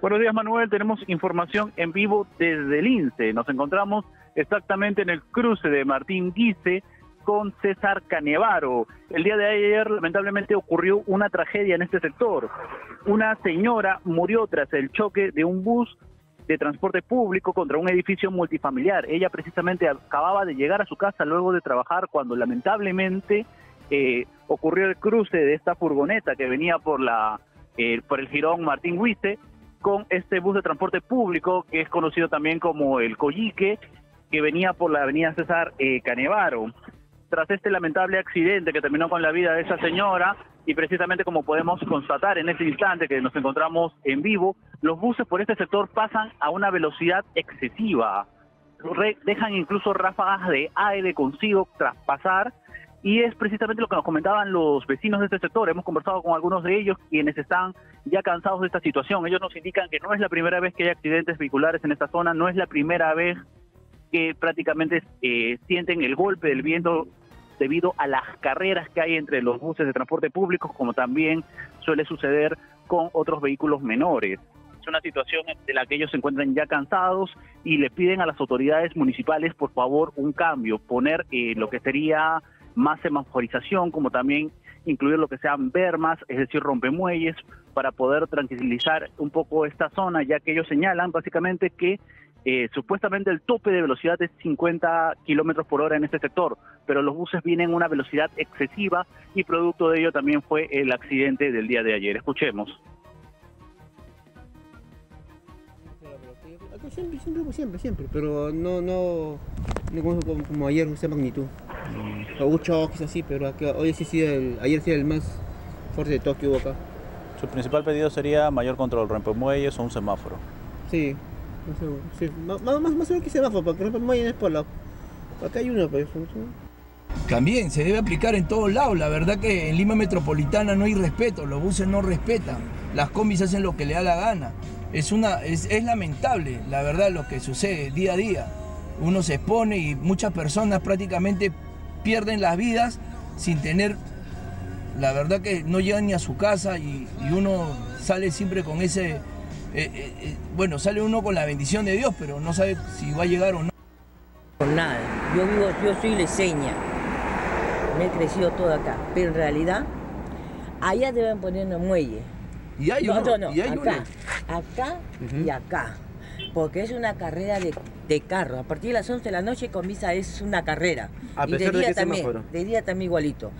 Buenos días, Manuel, tenemos información en vivo desde Lince. Nos encontramos exactamente en el cruce de Martín Guise con César Canevaro. El día de ayer lamentablemente ocurrió una tragedia en este sector. Una señora murió tras el choque de un bus de transporte público contra un edificio multifamiliar. Ella precisamente acababa de llegar a su casa luego de trabajar cuando lamentablemente ocurrió el cruce de esta furgoneta que venía por el jirón Martín Guise con este bus de transporte público que es conocido también como el Collique, que venía por la avenida César Canevaro. Tras este lamentable accidente que terminó con la vida de esa señora, y precisamente como podemos constatar en este instante que nos encontramos en vivo, los buses por este sector pasan a una velocidad excesiva, dejan incluso ráfagas de aire consigo tras pasar, y es precisamente lo que nos comentaban los vecinos de este sector. Hemos conversado con algunos de ellos, quienes están ya cansados de esta situación. Ellos nos indican que no es la primera vez que hay accidentes vehiculares en esta zona, no es la primera vez que prácticamente sienten el golpe del viento debido a las carreras que hay entre los buses de transporte público, como también suele suceder con otros vehículos menores. Es una situación de la que ellos se encuentran ya cansados y le piden a las autoridades municipales, por favor, un cambio, poner lo que sería más semaforización, como también incluir lo que sean bermas, es decir, rompemuelles, para poder tranquilizar un poco esta zona, ya que ellos señalan básicamente que supuestamente el tope de velocidad es 50 kilómetros por hora en este sector, pero los buses vienen a una velocidad excesiva y producto de ello también fue el accidente del día de ayer. Escuchemos. Siempre, pero no como ayer, no sé magnitud. Hubo choques así, pero hoy ayer sí el más fuerte de Tokio acá. Su principal pedido sería mayor control, rompemuelles o un semáforo. Sí. Sí, más seguro que semáforo, porque es por la... Acá hay uno, pero... También se debe aplicar en todos lados. La verdad que en Lima Metropolitana no hay respeto, los buses no respetan, las combis hacen lo que le da la gana. Es lamentable, la verdad, lo que sucede día a día. Uno se expone y muchas personas prácticamente pierden las vidas sin tener... La verdad que no llegan ni a su casa y uno sale siempre con ese... sale uno con la bendición de Dios, pero no sabe si va a llegar o no. Nada, yo soy liceña, me he crecido todo acá, pero en realidad allá deben poner un muelle. Y hay uno, acá y acá, porque es una carrera de carro. A partir de las 11 de la noche comienza, es una carrera. A pesar de que también, de día también igualito,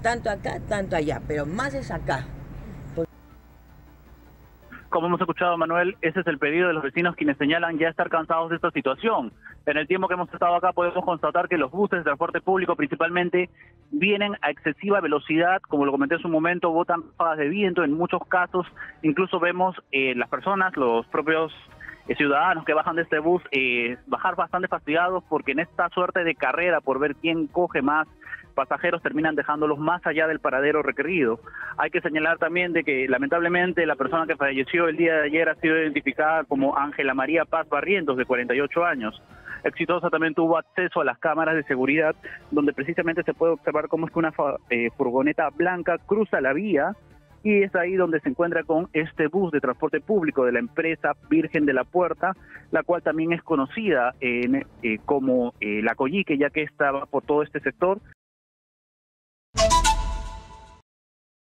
tanto acá, tanto allá, pero más es acá. Como hemos escuchado, Manuel, ese es el pedido de los vecinos, quienes señalan ya estar cansados de esta situación. En el tiempo que hemos estado acá podemos constatar que los buses de transporte público principalmente vienen a excesiva velocidad, como lo comenté en su momento, botan ráfagas de viento en muchos casos. Incluso vemos las personas, los propios ciudadanos que bajan de este bus, bajar bastante fastidiados, porque en esta suerte de carrera por ver quién coge más pasajeros terminan dejándolos más allá del paradero requerido. Hay que señalar también de que lamentablemente la persona que falleció el día de ayer ha sido identificada como Ángela María Paz Barrientos, de 48 años. Exitosa también tuvo acceso a las cámaras de seguridad, donde precisamente se puede observar cómo es que una furgoneta blanca cruza la vía, y es ahí donde se encuentra con este bus de transporte público de la empresa Virgen de la Puerta, la cual también es conocida como la Collique, ya que estaba por todo este sector.